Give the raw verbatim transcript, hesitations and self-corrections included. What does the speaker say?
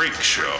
freak show.